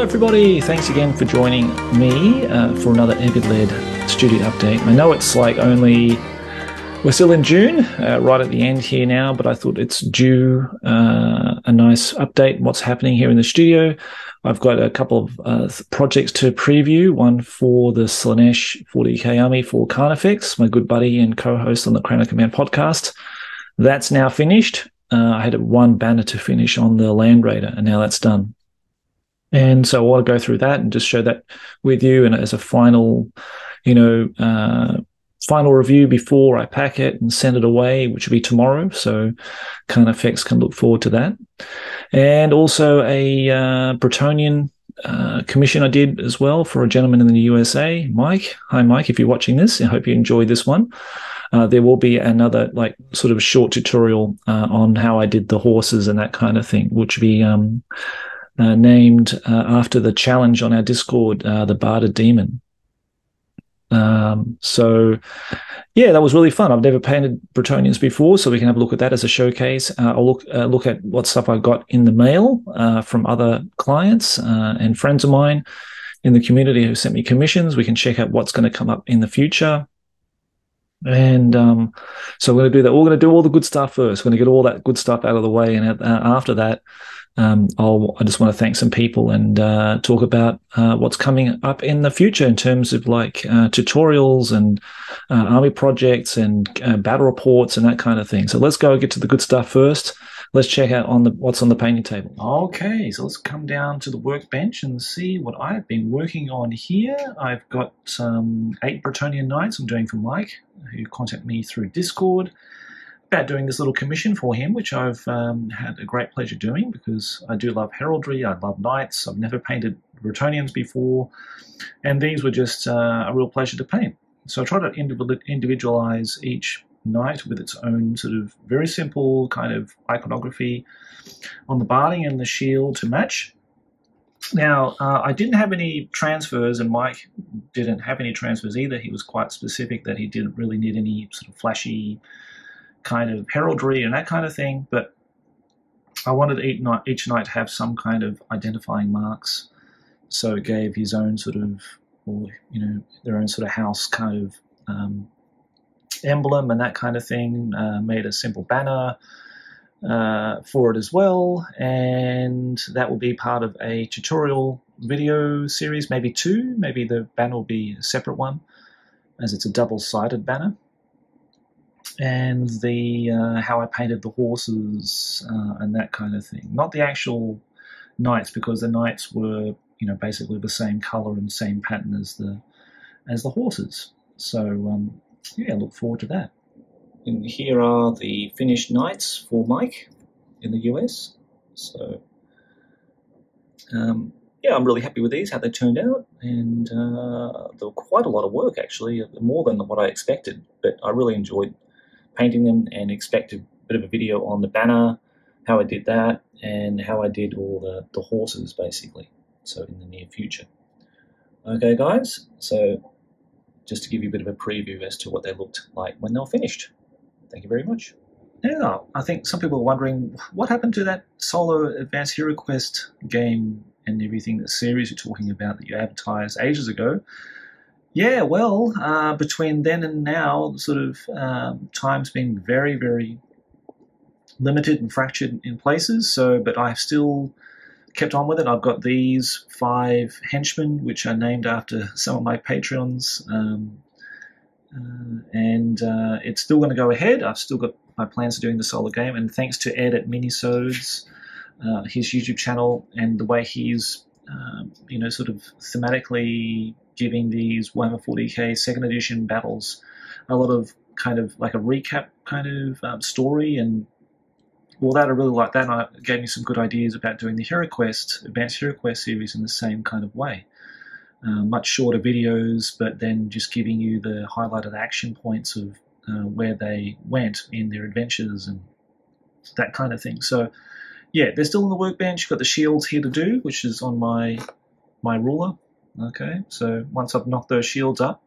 Hello everybody, thanks again for joining me for another E'AVY LEAD Studio update. I know it's like only, we're still in June, right at the end here now, but I thought it's due a nice update, what's happening here in the studio. I've got a couple of projects to preview, one for the Slaanesh 40k army for Carnifex, my good buddy and co-host on the Crown of Command podcast. That's now finished. I had one banner to finish on the Land Raider, and now that's done. And so I want to go through that and just share that with you, and as a final, you know, final review before I pack it and send it away, which will be tomorrow. So Carnifex can look forward to that. And also a Bretonnian commission I did as well for a gentleman in the USA, Mike. Hi, Mike, if you're watching this, I hope you enjoyed this one. There will be another like sort of short tutorial on how I did the horses and that kind of thing, which will be... named after the challenge on our Discord, the Barded Demon. So, yeah, that was really fun. I've never painted Bretonnians before, so we can have a look at that as a showcase. I'll look at what stuff I got in the mail from other clients and friends of mine in the community who sent me commissions. We can check out what's going to come up in the future. And so we're going to do that. We're going to do all the good stuff first. We're going to get all that good stuff out of the way, and after that, I just want to thank some people and talk about what's coming up in the future in terms of like tutorials and army projects and battle reports and that kind of thing. So let's go get to the good stuff first. Let's check out on the what's on the painting table. Okay, so let's come down to the workbench and see what I've been working on here. I've got 8 Bretonnian Knights I'm doing for Mike, who contacted me through Discord about doing this little commission for him, which I've had a great pleasure doing because I do love heraldry, I love knights, I've never painted Bretonnians before, and these were just a real pleasure to paint. So I try to individualize each knight with its own sort of very simple kind of iconography on the barding and the shield to match. Now, I didn't have any transfers, and Mike didn't have any transfers either. He was quite specific that he didn't really need any sort of flashy kind of heraldry and that kind of thing, but I wanted each knight to have some kind of identifying marks, so it gave his own sort of, or you know, their own sort of house kind of emblem and that kind of thing. Made a simple banner for it as well, and that will be part of a tutorial video series, maybe 2. Maybe the banner will be a separate one, as it's a double-sided banner. And the how I painted the horses and that kind of thing. Not the actual knights, because the knights were, you know, basically the same color and same pattern as the horses. So yeah, look forward to that. And here are the finished knights for Mike in the US. So yeah, I'm really happy with these, how they turned out, and they were quite a lot of work actually, more than what I expected, but I really enjoyed painting them, and expect a bit of a video on the banner, how I did that, and how I did all the horses basically, so in the near future. Okay guys, so just to give you a bit of a preview as to what they looked like when they were finished. Thank you very much. Now, I think some people are wondering, what happened to that solo Advanced Hero Quest game and everything, that series you're talking about that you advertised ages ago? Yeah, well, between then and now, sort of time's been very, very limited and fractured in places. So, but I've still kept on with it. I've got these 5 henchmen, which are named after some of my Patreons, and it's still going to go ahead. I've still got my plans for doing the solo game, and thanks to Ed at Minisodes, his YouTube channel, and the way he's you know, sort of thematically giving these Warhammer 40k 2nd edition battles a lot of kind of like a recap kind of story and all that. I really like that, and it gave me some good ideas about doing the Hero Quest, Advanced Hero Quest series in the same kind of way. Much shorter videos, but then just giving you the highlighted action points of where they went in their adventures and that kind of thing. So yeah, they're still in the workbench. Got the shields here to do, which is on my ruler. Okay, so once I've knocked those shields up,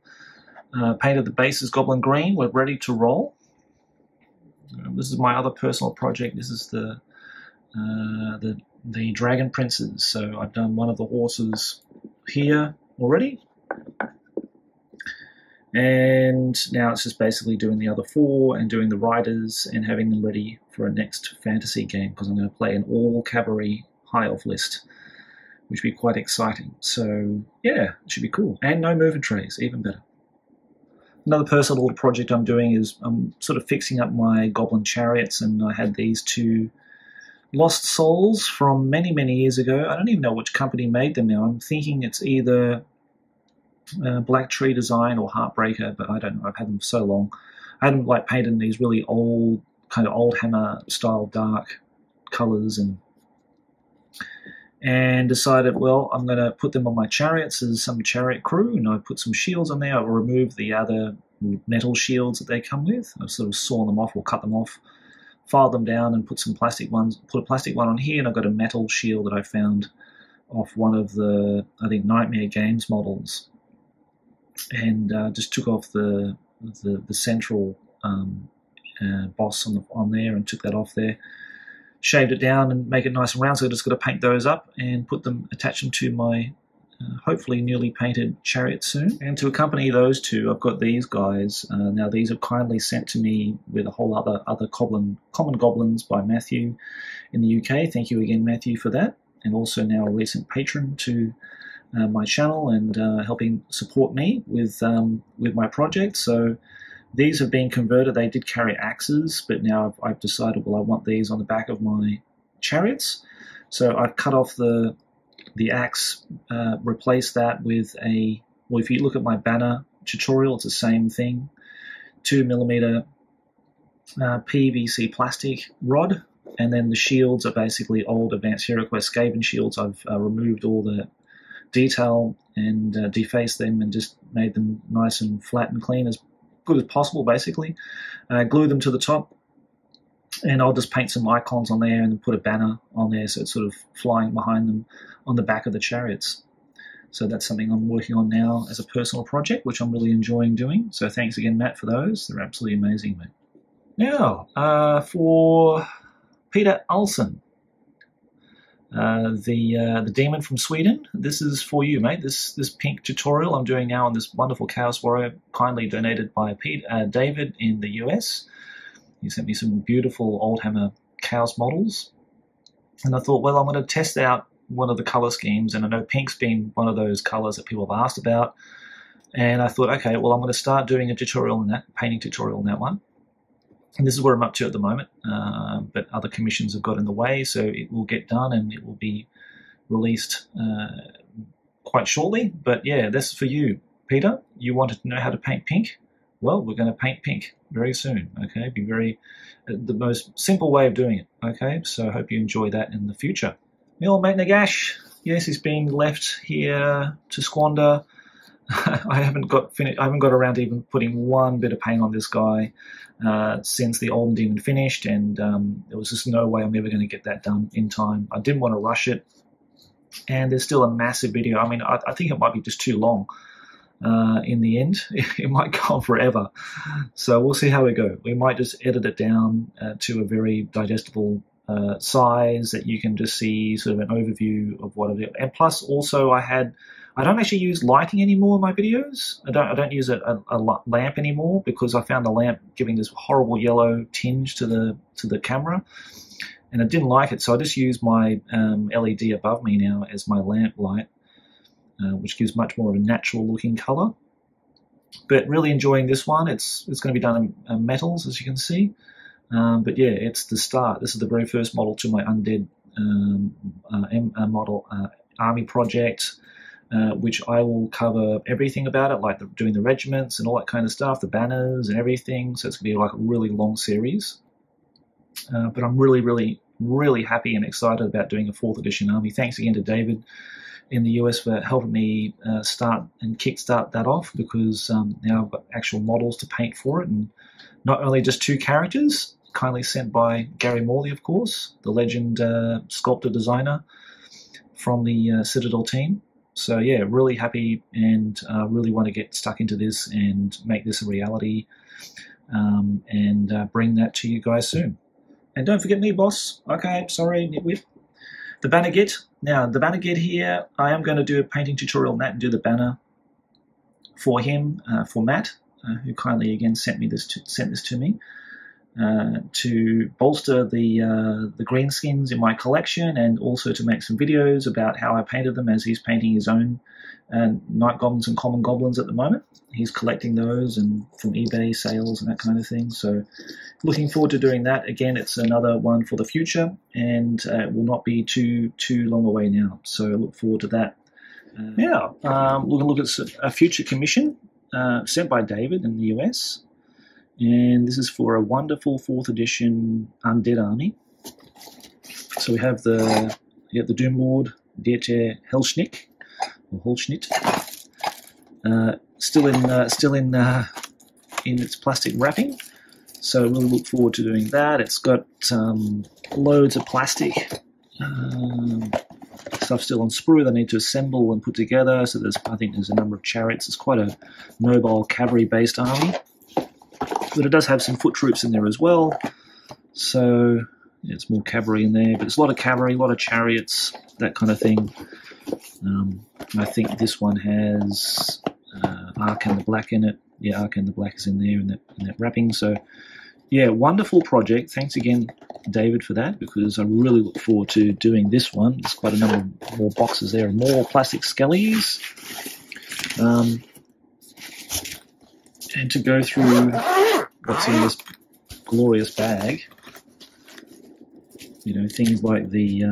painted the bases goblin green, we're ready to roll. This is my other personal project. This is the the Dragon Princes. So I've done one of the horses here already. And now it's just basically doing the other four and doing the riders and having them ready for a next fantasy game, because I'm going to play an all-cavalry High Elf list, which would be quite exciting. So, yeah, it should be cool. And no moving trays, even better. Another personal project I'm doing is I'm sort of fixing up my goblin chariots, and I had these two lost souls from many, many years ago. I don't even know which company made them now. I'm thinking it's either Black Tree Design or Heartbreaker, but I don't know. I've had them for so long. I had them like painted in these really old, kind of Oldhammer style dark colours, and decided, well, I'm going to put them on my chariots as some chariot crew, and I put some shields on there. I'll remove the other metal shields that they come with. I've sort of sawn them off or cut them off, filed them down, and put some plastic ones. Put a plastic one on here, and I've got a metal shield that I found off one of the, I think, Nightmare Games models, and just took off the central boss on there and took that off there. Shaved it down and make it nice and round, so I just got to paint those up and put them, attach them to my hopefully newly painted chariot soon. And to accompany those two, I've got these guys. Now these are kindly sent to me with a whole other common goblins by Matthew in the UK. Thank you again, Matthew, for that, and also now a recent patron to my channel and helping support me with my project. So. These have been converted. They did carry axes, but now I've decided, well, I want these on the back of my chariots. So I've cut off the axe, replaced that with a, well, if you look at my banner tutorial, it's the same thing, 2mm PVC plastic rod, and then the shields are basically old Advanced Hero Quest Skaven shields. I've removed all the detail and defaced them and just made them nice and flat and clean as good as possible, basically. Glue them to the top, and I'll just paint some icons on there and put a banner on there so it's sort of flying behind them on the back of the chariots. So that's something I'm working on now as a personal project, which I'm really enjoying doing. So thanks again, Matt, for those. They're absolutely amazing, mate. Now, for Peter Ulson, the demon from Sweden. This is for you, mate. This pink tutorial I'm doing now on this wonderful Chaos Warrior, kindly donated by David in the US. He sent me some beautiful Oldhammer Chaos models, and I thought, well, I'm going to test out one of the color schemes, and I know pink's been one of those colors that people have asked about, and I thought, okay, well, I'm going to start doing a tutorial on that, painting tutorial on that one. And this is where I'm up to at the moment, but other commissions have got in the way, so it will get done and it will be released quite shortly. But yeah, that's for you, Peter. You wanted to know how to paint pink? Well, we're going to paint pink very soon, okay? Be very the most simple way of doing it, okay? So I hope you enjoy that in the future. My old mate Nagash, yes, he's been left here to squander. I haven't got around to even putting one bit of paint on this guy since the Oldhammer Demon finished, and there was just no way I'm ever going to get that done in time. I didn't want to rush it, and there's still a massive video. I mean, I think it might be just too long in the end. It might go on forever, so we'll see how we go. We might just edit it down to a very digestible size that you can just see sort of an overview of what it is. And plus, also, I don't actually use lighting anymore in my videos. I don't use a lamp anymore, because I found the lamp giving this horrible yellow tinge to the camera, and I didn't like it. So I just use my LED above me now as my lamp light, which gives much more of a natural looking color. But really enjoying this one. It's going to be done in metals, as you can see. But yeah, it's the start. This is the very first model to my Undead army project. Which I will cover everything about it, like doing the regiments and all that kind of stuff, the banners and everything. So it's going to be like a really long series. But I'm really, really, really happy and excited about doing a 4th edition army. Thanks again to David in the US for helping me start and kickstart that off, because now I've got actual models to paint for it. And not only just two characters, kindly sent by Gary Morley, of course, the legend sculptor designer from the Citadel team. So yeah, really happy, and really want to get stuck into this and make this a reality, and bring that to you guys soon. And don't forget me, boss. Okay, sorry, nitwit. The banner grid. Now, the banner grid here, I am going to do a painting tutorial on that and do the banner for him, for Matt, who kindly again sent this to me to bolster the green skins in my collection, and also to make some videos about how I painted them as he's painting his own night goblins and common goblins at the moment. He's collecting those and from eBay sales and that kind of thing. So looking forward to doing that. Again, it's another one for the future, and it will not be too long away now. So look forward to that. Yeah, we're going to look at a future commission sent by David in the US. And this is for a wonderful 4th edition Undead army. So we have the Doom Lord, Dieter Helschnick, or Holschnitt, still in its plastic wrapping. So we'll look forward to doing that. It's got loads of plastic. Stuff still on sprue. They need to assemble and put together. So I think there's a number of chariots. It's quite a mobile cavalry-based army, but it does have some foot troops in there as well. So yeah, it's more cavalry in there, but it's a lot of cavalry, a lot of chariots, that kind of thing. I think this one has Ark and the Black in it. Yeah, Ark and the Black is in there in that wrapping. So yeah, wonderful project. Thanks again, David, for that, because I really look forward to doing this one. There's quite a number of more boxes there, more plastic skellies. And to go through what's in this glorious bag, you know, things like the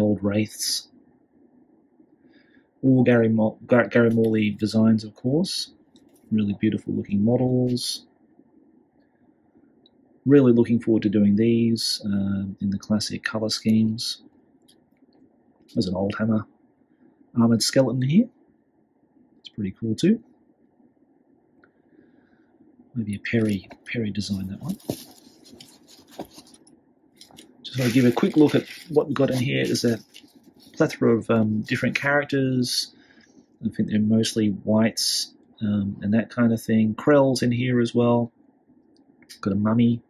old Wraiths, all Gary Morley designs, of course. Really beautiful looking models. Really looking forward to doing these in the classic colour schemes. There's an Oldhammer armoured skeleton here. It's pretty cool too. Maybe a Perry design, that one. Just want to give a quick look at what we've got in here. There's a plethora of different characters. I think they're mostly whites and that kind of thing. Krell's in here as well. Got a mummy.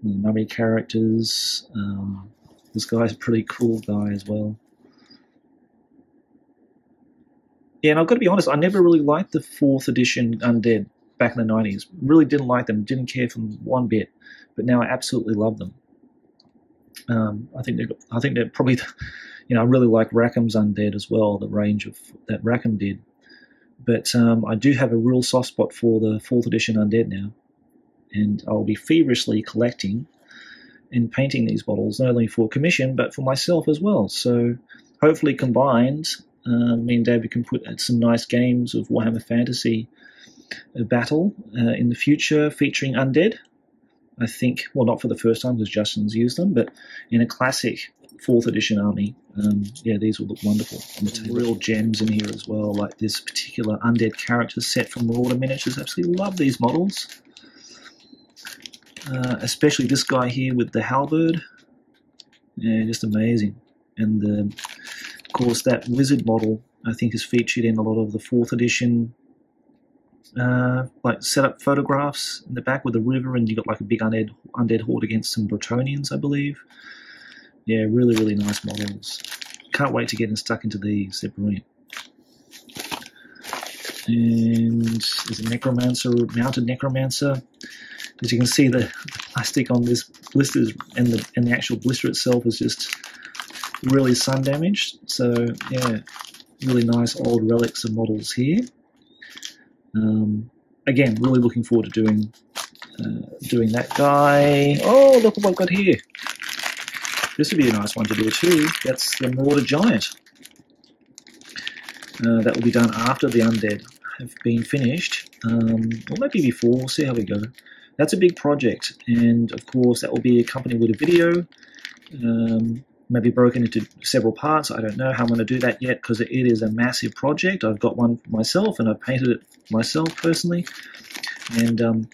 One of the mummy characters. This guy's a pretty cool guy as well. Yeah, and I've got to be honest, I never really liked the 4th edition Undead back in the 90s. Really didn't like them, didn't care for them one bit, but now I absolutely love them. I think they're probably, you know, I really like Rackham's Undead as well, the range of that Rackham did. But I do have a real soft spot for the 4th edition Undead now, and I'll be feverishly collecting and painting these models, not only for commission, but for myself as well. So hopefully combined, me and David can put some nice games of Warhammer Fantasy Battle in the future featuring Undead. I think, well, not for the first time because Justin's used them, but in a classic 4th edition army, yeah, these will look wonderful. And there's real gems in here as well, like this particular Undead character set from Marauder Miniatures. Absolutely love these models. Especially this guy here with the halberd. Yeah, just amazing. And of course that wizard model I think is featured in a lot of the 4th edition like setup photographs in the back with the river, and you got like a big undead horde against some Bretonnians, I believe. Yeah, really, really nice models. Can't wait to get stuck into these. They're brilliant. And there's a necromancer, mounted necromancer. As you can see, the plastic on this blister and the actual blister itself is just really sun damaged. So yeah, really nice old relics and models here. Again, really looking forward to doing that guy. Oh, look at what I've got here. This would be a nice one to do too. That's the Marauder Giant. That will be done after the Undead have been finished, or maybe before. We'll see how we go. That's a big project, and of course that will be accompanied with a video, maybe broken into several parts. I don't know how I'm going to do that yet, because it is a massive project. I've got one for myself, and I've painted it myself personally, and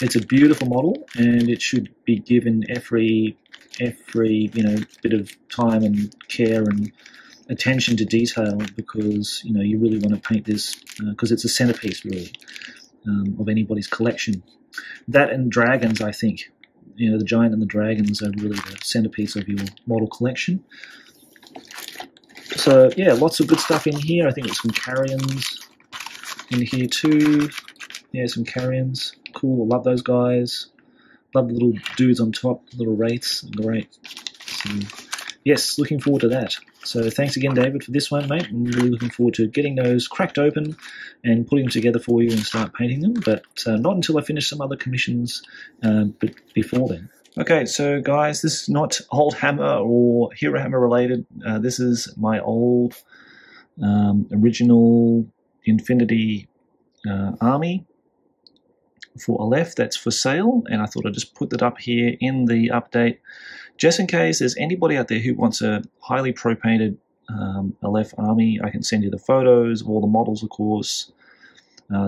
it's a beautiful model, and it should be given every you know, bit of time and care and attention to detail, because you know you really want to paint this, because it's a centerpiece really. Of anybody's collection. That and dragons, I think. you know, the giant and the dragons are really the centerpiece of your model collection. So yeah, lots of good stuff in here. I think there's some Carrions in here too. Yeah, some Carrions. Cool, I love those guys. Love the little dudes on top, little Wraiths. Great. So, yes, looking forward to that. So thanks again, David, for this one, mate. I'm really looking forward to getting those cracked open and putting them together for you and start painting them, but not until I finish some other commissions, but before then. Okay, so guys, this is not Oldhammer or Hero Hammer related. This is my old original Infinity army for Aleph that's for sale, and I thought I'd just put that up here in the update just in case there's anybody out there who wants a highly pro-painted Aleph army. I can send you the photos of all the models, of course.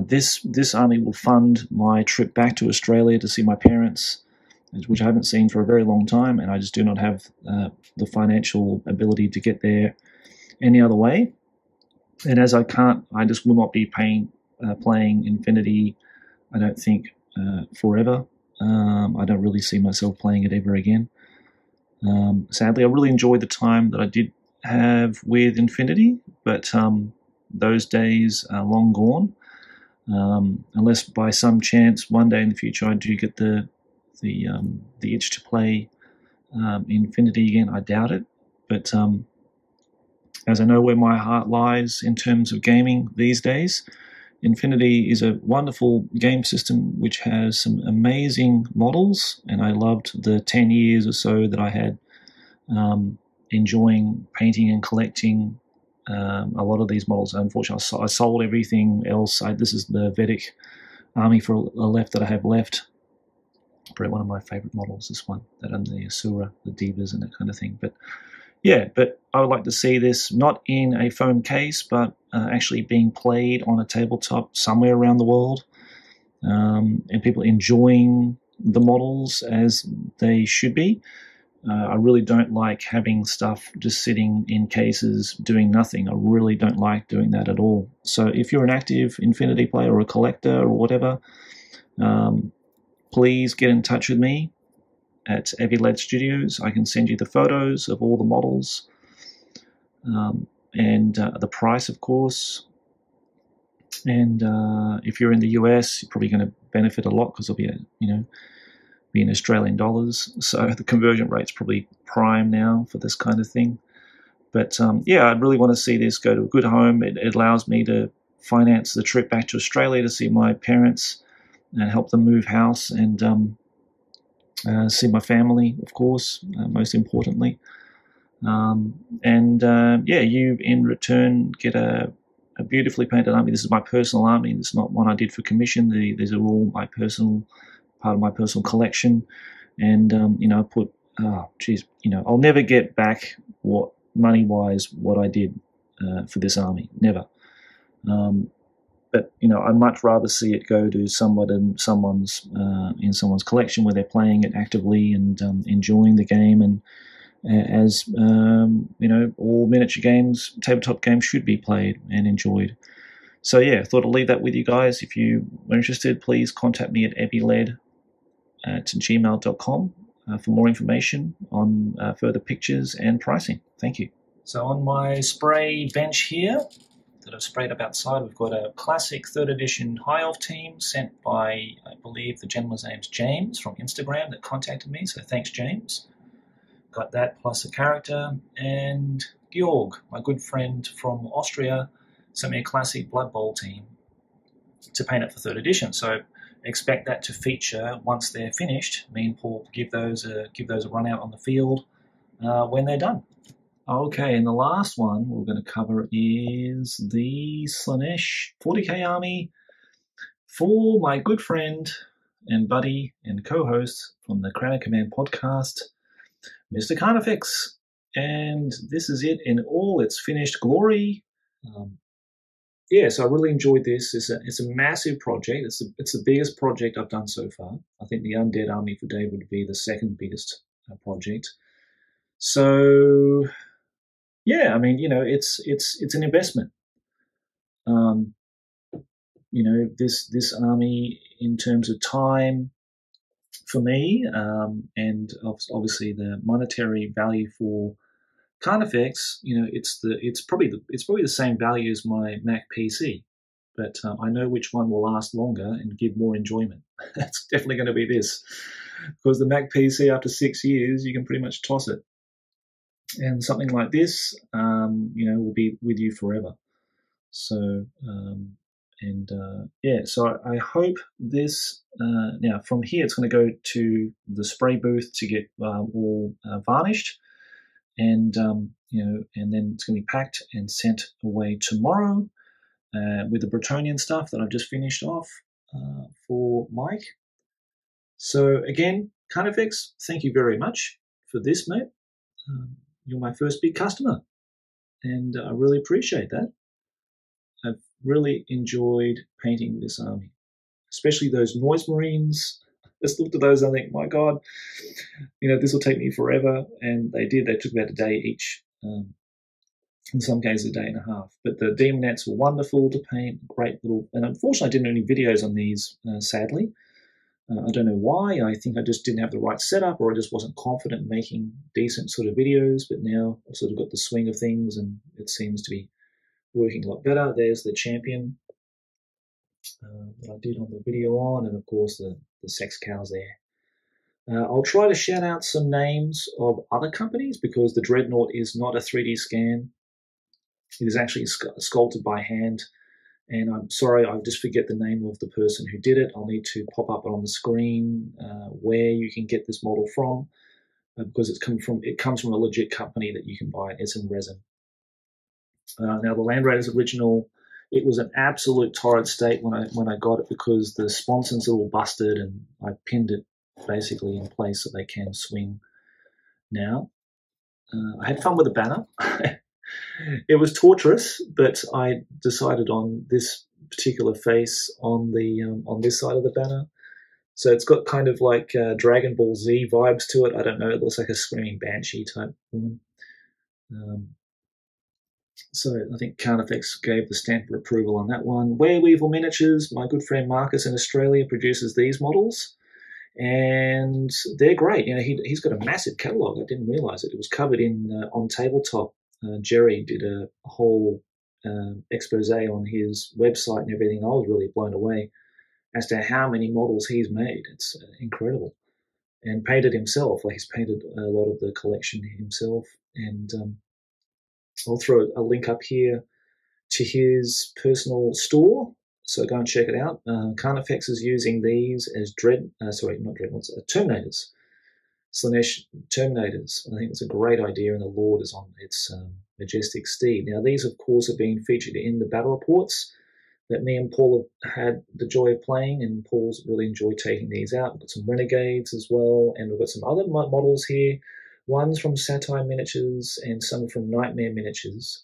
This army will fund my trip back to Australia to see my parents, which I haven't seen for a very long time, and I just do not have the financial ability to get there any other way. And as I can't, I just will not be playing Infinity, I don't think, forever. I don't really see myself playing it ever again. Sadly, I really enjoyed the time that I did have with Infinity, but those days are long gone. Unless by some chance one day in the future I do get the itch to play Infinity again, I doubt it. But as I know where my heart lies in terms of gaming these days, Infinity is a wonderful game system which has some amazing models, and I loved the 10 years or so that I had enjoying painting and collecting a lot of these models. Unfortunately, I sold everything else. This is the Vedic army for Aleph that I have left. Probably one of my favorite models, this one, that and the Asura, the Divas and that kind of thing. But yeah, but I would like to see this not in a foam case, but actually being played on a tabletop somewhere around the world, and people enjoying the models as they should be. I really don't like having stuff just sitting in cases doing nothing. I really don't like doing that at all. So if you're an active Infinity player or a collector or whatever, please get in touch with me at E'AVY LEAD Studios. I can send you the photos of all the models, and the price, of course. And if you're in the US, you're probably going to benefit a lot because it'll be, be in Australian dollars. So the conversion rate's probably prime now for this kind of thing. But yeah, I really want to see this go to a good home. It allows me to finance the trip back to Australia to see my parents and help them move house and see my family, of course, most importantly. Yeah, you in return get a beautifully painted army. This is my personal army. It's not one I did for commission. These are all my personal, part of my personal collection. And, I put, I'll never get back what money-wise what I did for this army, never. But, I'd much rather see it go to someone in someone's collection where they're playing it actively and enjoying the game. And as, all miniature games, tabletop games should be played and enjoyed. So, yeah, I thought I'd leave that with you guys. If you were interested, please contact me at eavyled@gmail.com for more information on further pictures and pricing. Thank you. So on my spray bench here, that I've sprayed up outside, we've got a classic 3rd edition High Elf team sent by, I believe the gentleman's name's James from Instagram that contacted me, so thanks James. Got that plus a character, and Georg, my good friend from Austria, sent me a classic Blood Bowl team to paint it for 3rd edition, so expect that to feature once they're finished. Me and Paul give those a run out on the field when they're done. Okay, and the last one we're going to cover is the Slaanesh 40k army for my good friend and buddy and co-host from the Crown of Command podcast, Mr. Carnifex. And this is it in all its finished glory. Yeah, so I really enjoyed this. It's a massive project. It's the biggest project I've done so far. I think the Undead army for David would be the second biggest project. So... yeah, I mean, it's an investment. This army in terms of time, for me, and obviously the monetary value for Carnifex, you know, it's probably the same value as my Mac PC, but I know which one will last longer and give more enjoyment. That's definitely going to be this, because the Mac PC after 6 years you can pretty much toss it, and something like this, you know, will be with you forever. So yeah, so I hope this, now from here it's going to go to the spray booth to get all varnished, and you know, and then it's going to be packed and sent away tomorrow with the Bretonnian stuff that I've just finished off for Mike. So again, Carnifex, thank you very much for this, mate. You're my first big customer, and I really appreciate that. I've really enjoyed painting this army, especially those noise marines. Let's look at those. I think, my God, you know, this will take me forever. And they did. They took about a day each, in some cases a day and a half. But the demonettes were wonderful to paint. Great little. And unfortunately, I didn't do any videos on these. Sadly, I don't know why. I think I just didn't have the right setup, or I just wasn't confident in making decent sort of videos. But now I've sort of got the swing of things, and it seems to be working a lot better. There's the champion that I did on the video on, and of course the sex cows there. I'll try to shout out some names of other companies, because the Dreadnought is not a 3D scan. It is actually sculpted by hand, and I'm sorry, I just forget the name of the person who did it. I'll need to pop up on the screen where you can get this model from, because it comes from a legit company that you can buy. It's in resin. Now the Land Raider's original, it was an absolute torrid state when I got it, because the sponsons are all busted, and I pinned it basically in place so they can swing now. I had fun with the banner. It was torturous, but I decided on this particular face on this side of the banner. So it's got kind of like Dragon Ball Z vibes to it. I don't know. It looks like a screaming banshee type woman. So I think Carnifex gave the stamp of approval on that one. Wereweevil Miniatures, my good friend Marcus in Australia, produces these models, and they're great. You know, he's got a massive catalogue. I didn't realise it. It was covered in on Tabletop. Jerry did a whole expose on his website and everything. I was really blown away as to how many models he's made. It's incredible. And painted himself. Like, he's painted a lot of the collection himself, and I'll throw a link up here to his personal store, so go and check it out. Carnifex is using these as Terminators. Slaanesh Terminators. I think it's a great idea, and the Lord is on its majestic steed. Now, these, of course, have been featured in the battle reports that me and Paul have had the joy of playing, and Paul's really enjoyed taking these out. We've got some Renegades as well, and we've got some other models here. One's from Satire Miniatures and some from Nightmare Miniatures.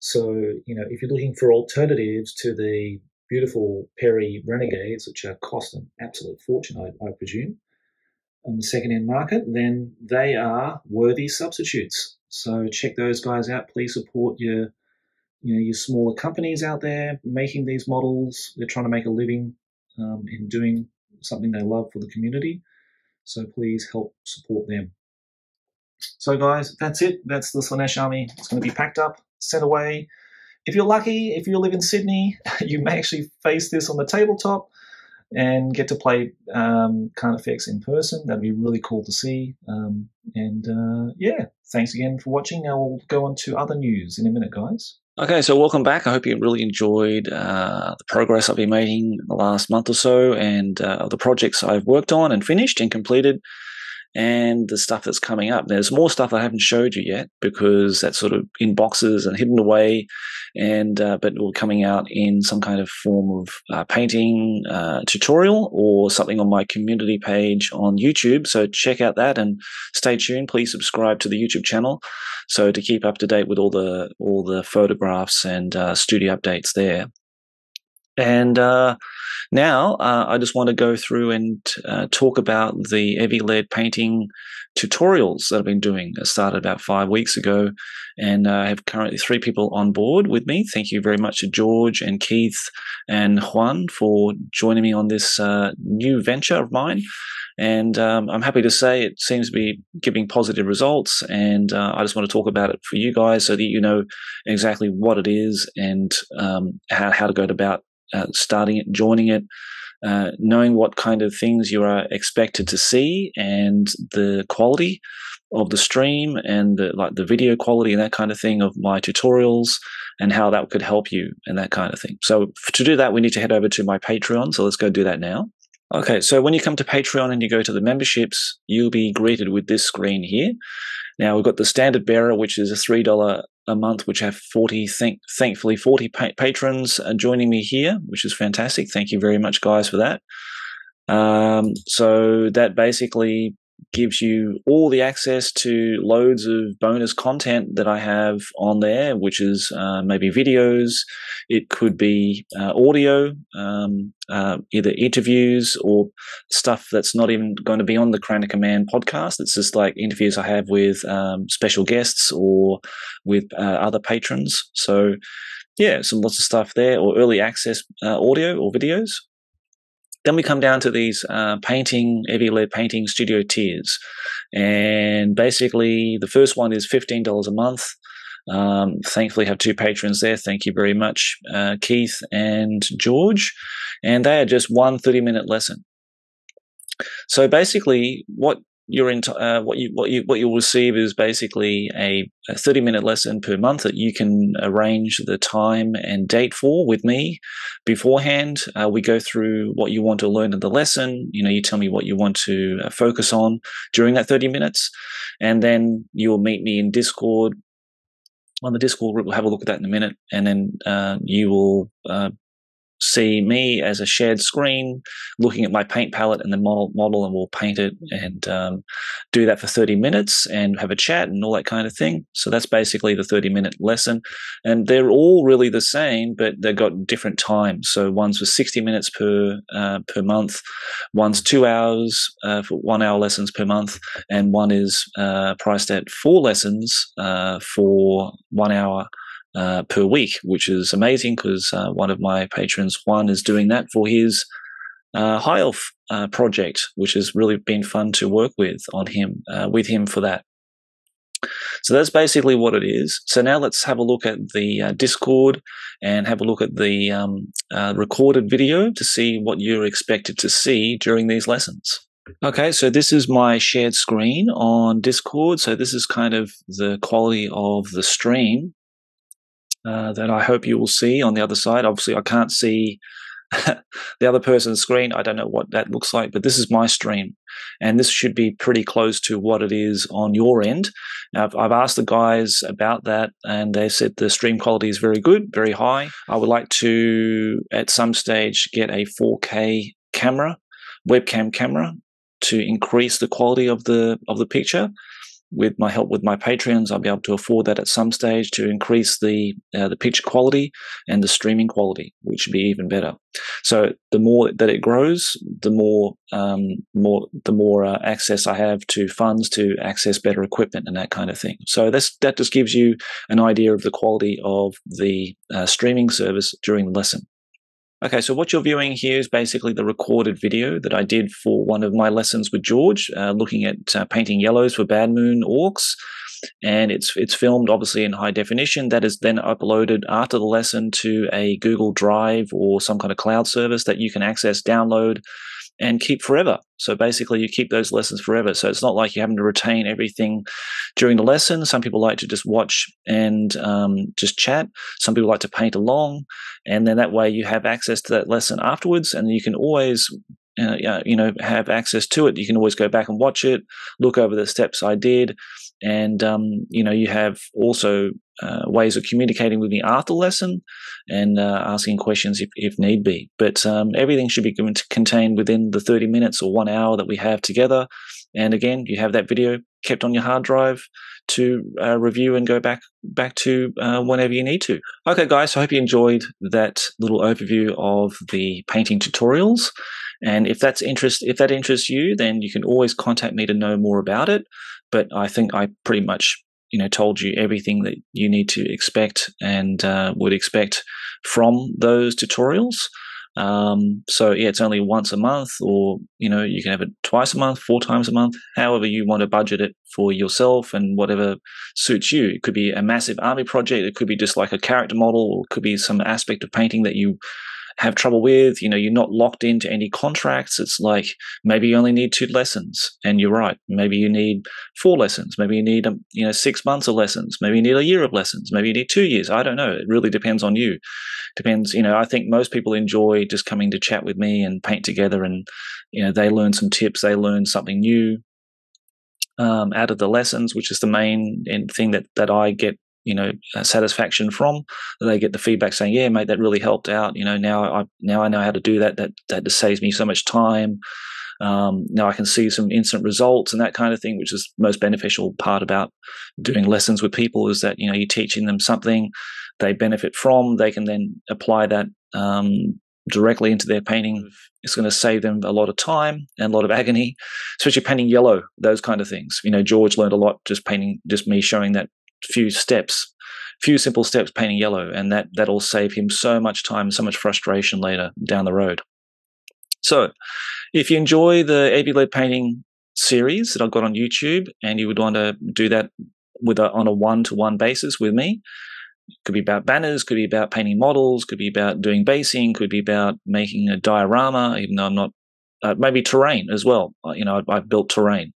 So, you know, if you're looking for alternatives to the beautiful Perry Renegades, which are cost an absolute fortune, I presume, on the second-hand market, then they are worthy substitutes. So check those guys out. Please support your, you know, your smaller companies out there making these models. They're trying to make a living in doing something they love for the community. So please help support them. So guys, that's it. That's the Slaanesh army. It's going to be packed up, sent away. If you're lucky, if you live in Sydney, you may actually face this on the tabletop and get to play Carnifex in person. That'd be really cool to see. Yeah, thanks again for watching. Now we'll go on to other news in a minute, guys. Okay, so welcome back. I hope you really enjoyed the progress I've been making in the last month or so, and the projects I've worked on and finished and completed, and the stuff that's coming up. There's more stuff I haven't showed you yet, because that's sort of in boxes and hidden away, and but it will be coming out in some kind of form of painting tutorial or something on my community page on YouTube. So check out that and stay tuned. Please subscribe to the YouTube channel so to keep up to date with all the photographs and studio updates there. And Now, I just want to go through and talk about the E'AVY LEAD painting tutorials that I've been doing. I started about 5 weeks ago, and I have currently 3 people on board with me. Thank you very much to George and Keith and Juan for joining me on this new venture of mine. And I'm happy to say it seems to be giving positive results, and I just want to talk about it for you guys so that you know exactly what it is and how to go about starting it, joining it, knowing what kind of things you are expected to see and the quality of the stream and the video quality and that kind of thing of my tutorials and how that could help you and that kind of thing. So to do that, we need to head over to my Patreon, so let's go do that now. Okay, so when you come to Patreon and you go to the memberships, you'll be greeted with this screen here. Now, we've got the standard bearer, which is a $3 a month, which have 40 patrons joining me here, which is fantastic. Thank you very much, guys, for that. So that basically gives you all the access to loads of bonus content that I have on there, which is maybe videos. It could be audio, either interviews or stuff that's not even going to be on the Crown of Command podcast. It's just like interviews I have with special guests or with other patrons. So, yeah, some lots of stuff there, or early access audio or videos. Then we come down to these E'AVY LEAD Painting Studio tiers. And basically, the first one is $15 a month. Thankfully, I have 2 patrons there. Thank you very much, Keith and George. And they are just one 30-minute lesson. So basically, what you'll receive is basically a 30-minute lesson per month that you can arrange the time and date for with me beforehand. We go through what you want to learn in the lesson. You know, you tell me what you want to focus on during that 30 minutes, and then you'll meet me in Discord. On the Discord group, we'll have a look at that in a minute, and then you will see me as a shared screen looking at my paint palette and the model, and we'll paint it and do that for 30 minutes and have a chat and all that kind of thing. So that's basically the 30-minute lesson. And they're all really the same, but they've got different times. So one's for 60 minutes per month, one's 2 hours for 1 hour lessons per month, and one is priced at 4 lessons for 1 hour per week, which is amazing because one of my patrons, Juan, is doing that for his High Elf project, which has really been fun to work with him for that. So that's basically what it is. So now let's have a look at the Discord and have a look at the recorded video to see what you're expected to see during these lessons. Okay, so this is my shared screen on Discord. So this is kind of the quality of the stream that I hope you will see on the other side. Obviously, I can't see the other person's screen. I don't know what that looks like, but this is my stream, and this should be pretty close to what it is on your end. Now, I've asked the guys about that, and they said the stream quality is very good, very high. I would like to, at some stage, get a 4K camera, webcam camera, to increase the quality of the picture. With my help with my Patreons, I'll be able to afford that at some stage to increase the picture quality and the streaming quality, which would be even better. So the more that it grows, the more access I have to funds to access better equipment and that kind of thing. So that just gives you an idea of the quality of the streaming service during the lesson. Okay, so what you're viewing here is basically the recorded video that I did for one of my lessons with George, looking at painting yellows for Bad Moon Orcs. And it's filmed, obviously, in high definition. That is then uploaded after the lesson to a Google Drive or some kind of cloud service that you can access, download, and keep forever. So basically, you keep those lessons forever. So it's not like you're having to retain everything during the lesson. Some people like to just watch and just chat. Some people like to paint along. And then that way you have access to that lesson afterwards, and you can always have access to it. You can always go back and watch it, look over the steps I did. And, you have also ways of communicating with me after the lesson and asking questions if need be. But everything should be contained within the 30 minutes or 1 hour that we have together. And again, you have that video kept on your hard drive to review and go back to whenever you need to. Okay, guys, so I hope you enjoyed that little overview of the painting tutorials. And if that interests you, then you can always contact me to know more about it. But I think I pretty much, you know, told you everything that you need to expect and would expect from those tutorials. So yeah, it's only once a month, or you know, you can have it twice a month, 4 times a month, however you want to budget it for yourself and whatever suits you. It could be a massive army project, it could be just like a character model, or it could be some aspect of painting that you have trouble with. You know, you're not locked into any contracts. It's like maybe you only need 2 lessons, and you're right. Maybe you need 4 lessons. Maybe you need 6 months of lessons. Maybe you need a year of lessons. Maybe you need 2 years. I don't know. It really depends on you. Depends. You know, I think most people enjoy just coming to chat with me and paint together, and you know, they learn some tips. They learn something new out of the lessons, which is the main thing that I get, you know, satisfaction from. They get the feedback saying, yeah, mate, that really helped out. You know, now I know how to do that. That just saves me so much time. Now I can see some instant results and that kind of thing, which is the most beneficial part about doing lessons with people, is that, you know, you're teaching them something they benefit from. They can then apply that directly into their painting. It's going to save them a lot of time and a lot of agony, especially painting yellow, those kind of things. You know, George learned a lot just me showing that few simple steps painting yellow, and that'll save him so much time, so much frustration later down the road. So if you enjoy the E'AVY Lead Painting series that I've got on YouTube, and you would want to do that on a one-to-one basis with me, it could be about banners, could be about painting models, could be about doing basing, could be about making a diorama, even though I'm not, maybe terrain as well. You know, I've built terrain.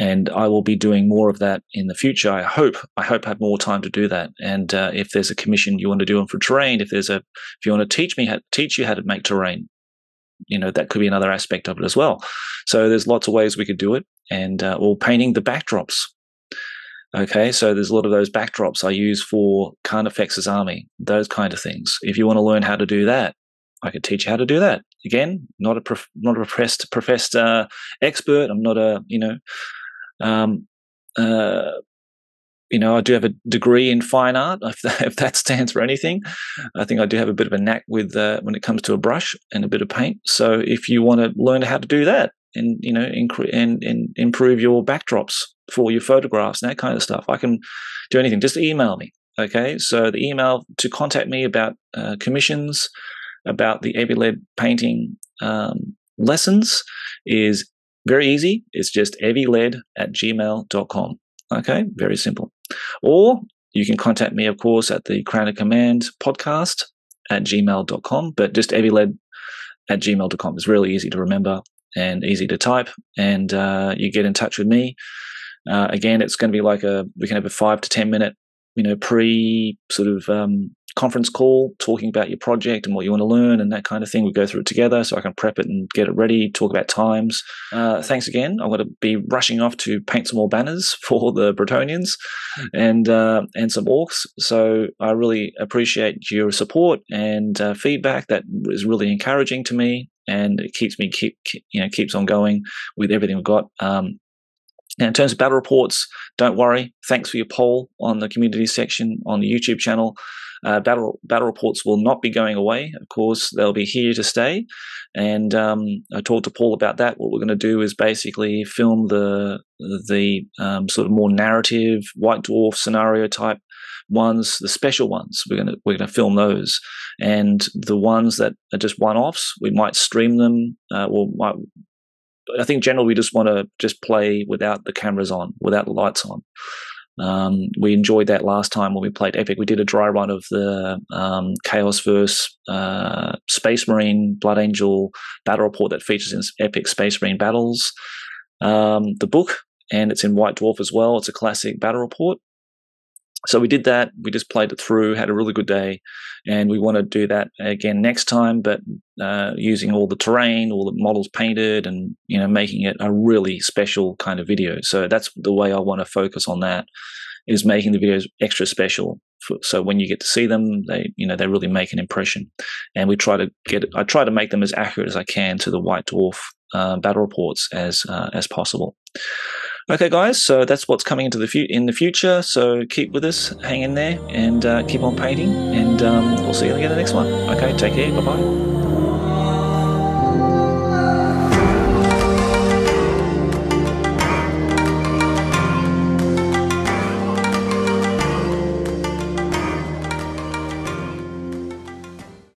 And I will be doing more of that in the future. I hope I have more time to do that. And if there's a commission you want to do on for terrain, if you want to teach you how to make terrain, you know, that could be another aspect of it as well. So there's lots of ways we could do it, and or painting the backdrops. Okay, so there's a lot of those backdrops I use for Carnifex's army, those kind of things. If you want to learn how to do that, I could teach you how to do that. Again, not a professed expert. I'm not a, you know. I do have a degree in fine art, if that stands for anything. I think I do have a bit of a knack with when it comes to a brush and a bit of paint. So if you want to learn how to do that, and you know, and improve your backdrops for your photographs and that kind of stuff, I can do anything. Just email me, okay? So the email to contact me about commissions, about the E'AVY Lead Painting lessons is very easy. It's just eavylead@gmail.com. Okay, very simple. Or you can contact me, of course, at the Crown of Command podcast at gmail.com, but just eavylead@gmail.com. It's really easy to remember and easy to type, and you get in touch with me. Again, it's going to be like we can have a 5 to 10 minute, you know, conference call, talking about your project and what you want to learn and that kind of thing. We go through it together so I can prep it and get it ready, talk about times. Thanks again. I'm going to be rushing off to paint some more banners for the Bretonnians and some orcs. So I really appreciate your support and feedback. That is really encouraging to me, and it keeps me keeps on going with everything we've got. Now, in terms of battle reports, don't worry. Thanks for your poll on the community section on the YouTube channel. Battle reports will not be going away. Of course, they'll be here to stay. And I talked to Paul about that. What we're going to do is basically film the sort of more narrative White Dwarf scenario type ones, the special ones. We're going to film those, and the ones that are just one-offs, we might stream them, I think generally we just want to play without the cameras on, without the lights on. We enjoyed that last time when we played Epic. We did a dry run of the Chaos versus Space Marine Blood Angel battle report that features in Epic Space Marine battles. The book, and it's in White Dwarf as well. It's a classic battle report. So we did that. We just played it through, had a really good day, and we want to do that again next time, but using all the terrain, all the models painted, and you know, making it a really special kind of video. So that's the way I want to focus on that, is making the videos extra special. So when you get to see them, they really make an impression. And I try to make them as accurate as I can to the White Dwarf battle reports as possible. Okay, guys, so that's what's coming into the future. So keep with us, hang in there, and keep on painting. And we'll see you again in the next one. Okay, take care. Bye bye.